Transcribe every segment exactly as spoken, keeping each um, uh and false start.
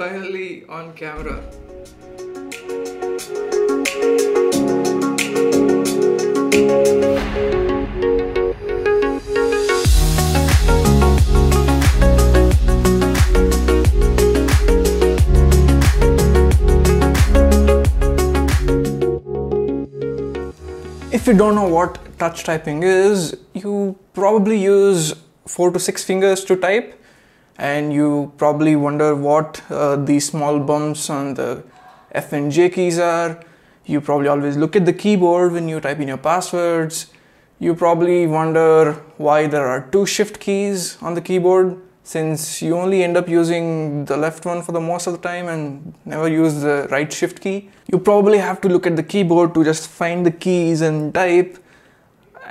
finally on camera. If you don't know what touch typing is, you probably use four to six fingers to type, and you probably wonder what uh, these small bumps on the F and J keys are. You probably always look at the keyboard when you type in your passwords. You probably wonder why there are two shift keys on the keyboard, since you only end up using the left one for the most of the time and never use the right shift key. You probably have to look at the keyboard to just find the keys and type.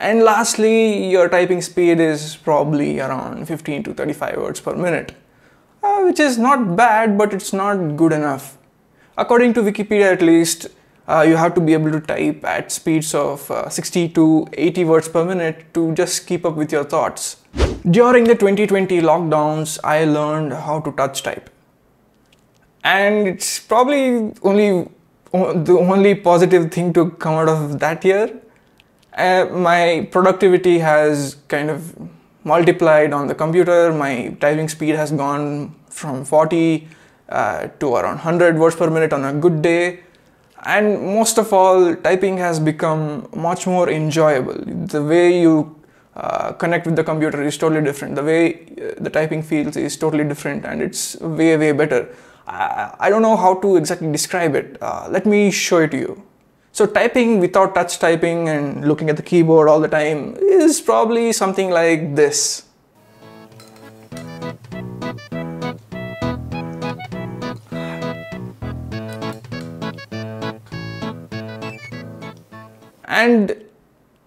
And lastly, your typing speed is probably around fifteen to thirty-five words per minute, uh, which is not bad, but it's not good enough. According to Wikipedia at least, uh, you have to be able to type at speeds of uh, sixty to eighty words per minute to just keep up with your thoughts. During the twenty twenty lockdowns, I learned how to touch type. And it's probably only the only positive thing to come out of that year. Uh, my productivity has kind of multiplied on the computer. My typing speed has gone from forty uh, to around one hundred words per minute on a good day. And most of all, typing has become much more enjoyable. The way you Uh, connect with the computer is totally different. The way uh, the typing feels is totally different, and it's way way better. I, I don't know how to exactly describe it. Uh, let me show it to you. So typing without touch typing and looking at the keyboard all the time is probably something like this. And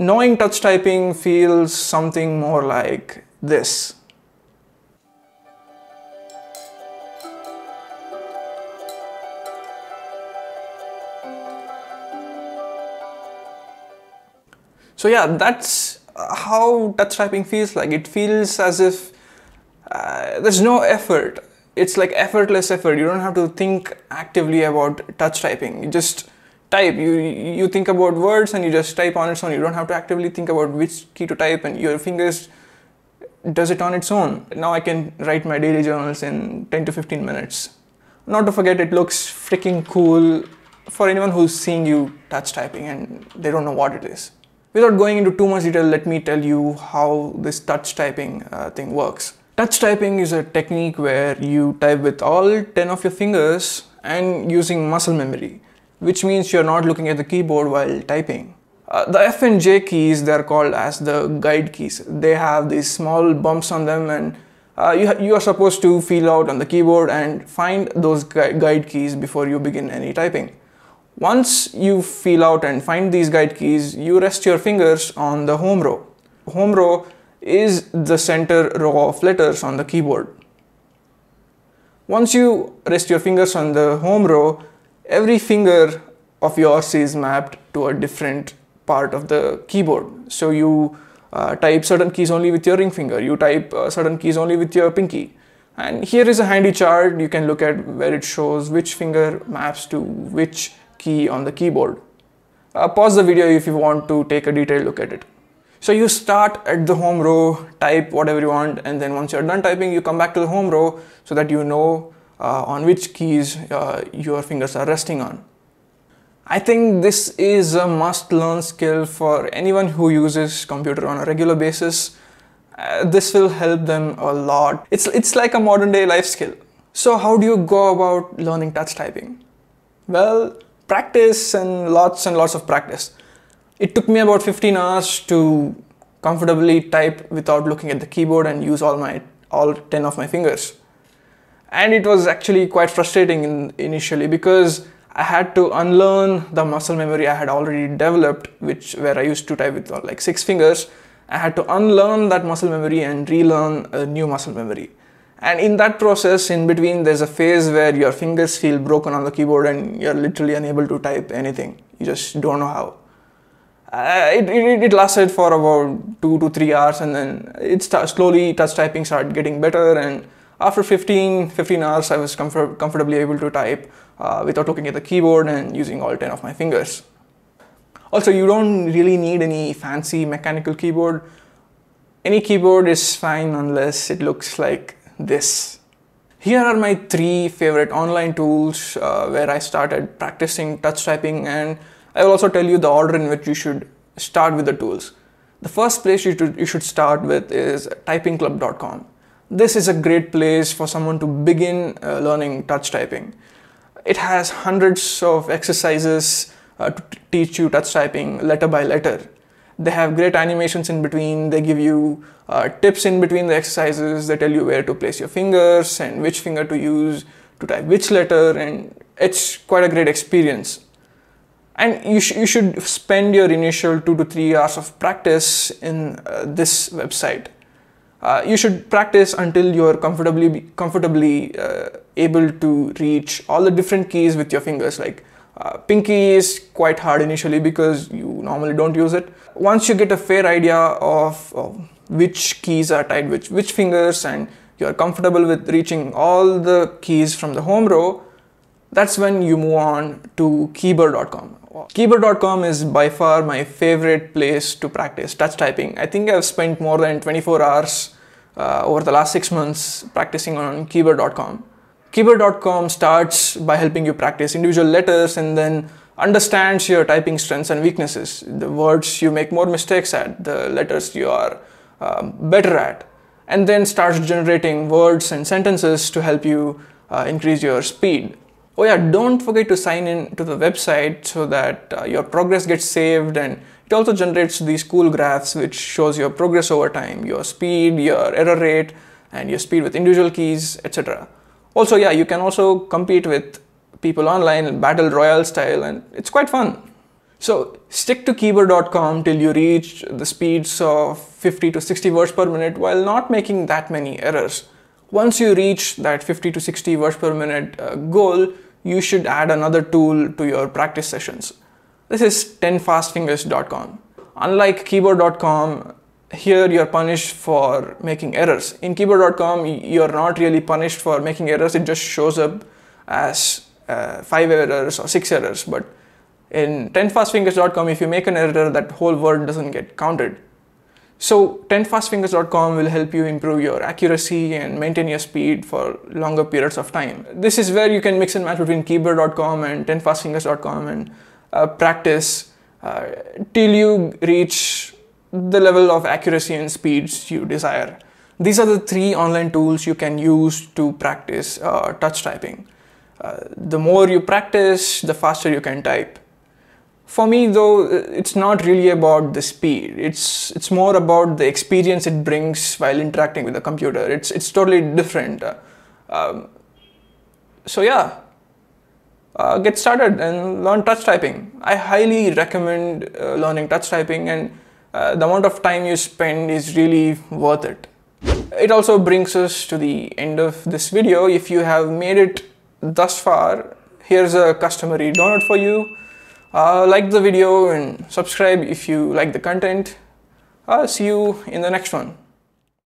knowing touch typing feels something more like this. So yeah, that's how touch typing feels like. It feels as if uh, there's no effort. It's like effortless effort. You don't have to think actively about touch typing. You just type. You, you think about words and you just type on its own. You don't have to actively think about which key to type, and your fingers does it on its own. Now I can write my daily journals in ten to fifteen minutes. Not to forget, it looks freaking cool for anyone who's seeing you touch typing and they don't know what it is. Without going into too much detail, let me tell you how this touch typing uh, thing works. Touch typing is a technique where you type with all ten of your fingers and using muscle memory, which means you're not looking at the keyboard while typing. Uh, the F and J keys, they're called as the guide keys. They have these small bumps on them, and uh, you, you are supposed to feel out on the keyboard and find those gui guide keys before you begin any typing. Once you feel out and find these guide keys, you rest your fingers on the home row. Home row is the center row of letters on the keyboard. Once you rest your fingers on the home row, every finger of yours is mapped to a different part of the keyboard. So you uh, type certain keys only with your ring finger, you type uh, certain keys only with your pinky. And here is a handy chart. You can look at where it shows which finger maps to which key on the keyboard. Uh, pause the video if you want to take a detailed look at it. So you start at the home row, type whatever you want, and then once you're done typing, you come back to the home row so that you know Uh, on which keys uh, your fingers are resting on. I think this is a must-learn skill for anyone who uses computer on a regular basis. Uh, this will help them a lot. It's, it's like a modern-day life skill. So how do you go about learning touch typing? Well, practice and lots and lots of practice. It took me about fifteen hours to comfortably type without looking at the keyboard and use all my all ten of my fingers. And it was actually quite frustrating in, initially, because I had to unlearn the muscle memory I had already developed, which where I used to type with like six fingers. I had to unlearn that muscle memory and relearn a new muscle memory. And in that process, in between, there's a phase where your fingers feel broken on the keyboard and you're literally unable to type anything. You just don't know how. Uh, it, it, it lasted for about two to three hours, and then it start, slowly touch typing started getting better, and after fifteen hours, I was comfort comfortably able to type uh, without looking at the keyboard and using all ten of my fingers. Also, you don't really need any fancy mechanical keyboard. Any keyboard is fine unless it looks like this. Here are my three favorite online tools uh, where I started practicing touch typing, and I will also tell you the order in which you should start with the tools. The first place you, you should start with is typing club dot com. This is a great place for someone to begin uh, learning touch typing. It has hundreds of exercises uh, to teach you touch typing letter by letter. They have great animations in between, they give you uh, tips in between the exercises, they tell you where to place your fingers and which finger to use to type which letter, and it's quite a great experience. And you, sh you should spend your initial two to three hours of practice in uh, this website. Uh, you should practice until you are comfortably, comfortably uh, able to reach all the different keys with your fingers. Like uh, pinky is quite hard initially because you normally don't use it. Once you get a fair idea of, of which keys are tied with which fingers and you are comfortable with reaching all the keys from the home row, that's when you move on to keybr dot com. keybr dot com is by far my favorite place to practice touch typing. I think I've spent more than twenty-four hours uh, over the last six months practicing on keybr dot com. keybr dot com starts by helping you practice individual letters and then understands your typing strengths and weaknesses, the words you make more mistakes at, the letters you are um, better at, and then starts generating words and sentences to help you uh, increase your speed. Oh yeah, don't forget to sign in to the website so that uh, your progress gets saved, and it also generates these cool graphs which shows your progress over time, your speed, your error rate, and your speed with individual keys, et cetera. Also, yeah, you can also compete with people online, battle royale style, and it's quite fun. So stick to keybr dot com till you reach the speeds of fifty to sixty words per minute while not making that many errors. Once you reach that fifty to sixty words per minute uh, goal, you should add another tool to your practice sessions. This is ten fast fingers dot com. Unlike keybr dot com, here you're punished for making errors. In keybr dot com, you're not really punished for making errors. It just shows up as uh, five errors or six errors. But in ten fast fingers dot com, if you make an error, that whole word doesn't get counted. So ten fast fingers dot com will help you improve your accuracy and maintain your speed for longer periods of time. This is where you can mix and match between keybr dot com and ten fast fingers dot com and uh, practice uh, till you reach the level of accuracy and speeds you desire. These are the three online tools you can use to practice uh, touch typing. Uh, the more you practice, the faster you can type. For me though, it's not really about the speed, it's it's more about the experience it brings while interacting with the computer. It's, it's totally different. Uh, um, so yeah, uh, get started and learn touch typing. I highly recommend uh, learning touch typing, and uh, the amount of time you spend is really worth it. It also brings us to the end of this video. If you have made it thus far, here's a customary donut for you. Uh, like the video and subscribe if you like the content. I'll see you in the next one.